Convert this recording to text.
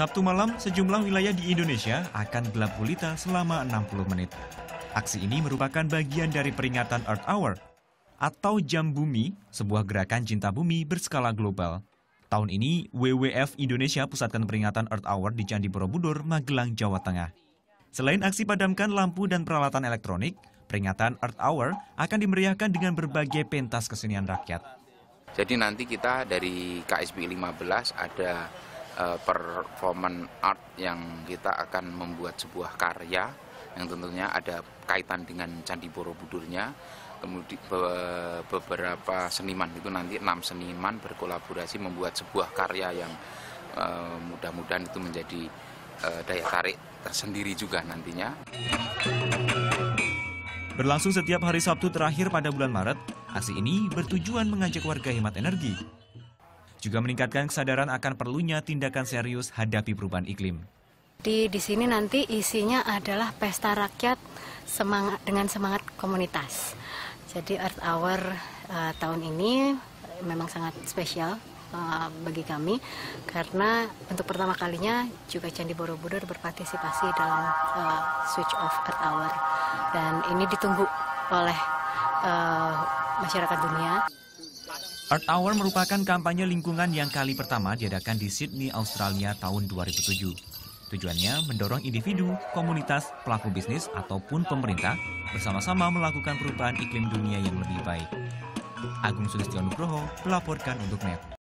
Sabtu malam, sejumlah wilayah di Indonesia akan gelap gulita selama 60 menit. Aksi ini merupakan bagian dari peringatan Earth Hour, atau Jam Bumi, sebuah gerakan cinta bumi berskala global. Tahun ini, WWF Indonesia pusatkan peringatan Earth Hour di Candi Borobudur, Magelang, Jawa Tengah. Selain aksi padamkan lampu dan peralatan elektronik, peringatan Earth Hour akan dimeriahkan dengan berbagai pentas kesenian rakyat. Jadi nanti kita dari KSP 15 ada performance art yang kita akan membuat sebuah karya yang tentunya ada kaitan dengan Candi Borobudurnya. Kemudian beberapa seniman itu nanti 6 seniman berkolaborasi membuat sebuah karya yang mudah-mudahan itu menjadi daya tarik tersendiri juga nantinya. Berlangsung setiap hari Sabtu terakhir pada bulan Maret, aksi ini bertujuan mengajak warga hemat energi. Juga meningkatkan kesadaran akan perlunya tindakan serius hadapi perubahan iklim. Di sini nanti isinya adalah pesta rakyat dengan semangat komunitas. Jadi Earth Hour tahun ini memang sangat spesial bagi kami karena untuk pertama kalinya juga Candi Borobudur berpartisipasi dalam switch off Earth Hour, dan ini ditunggu oleh masyarakat dunia. Earth Hour merupakan kampanye lingkungan yang kali pertama diadakan di Sydney, Australia tahun 2007. Tujuannya mendorong individu, komunitas, pelaku bisnis, ataupun pemerintah bersama-sama melakukan perubahan iklim dunia yang lebih baik. Agung Sulistyo Nugroho melaporkan untuk NET.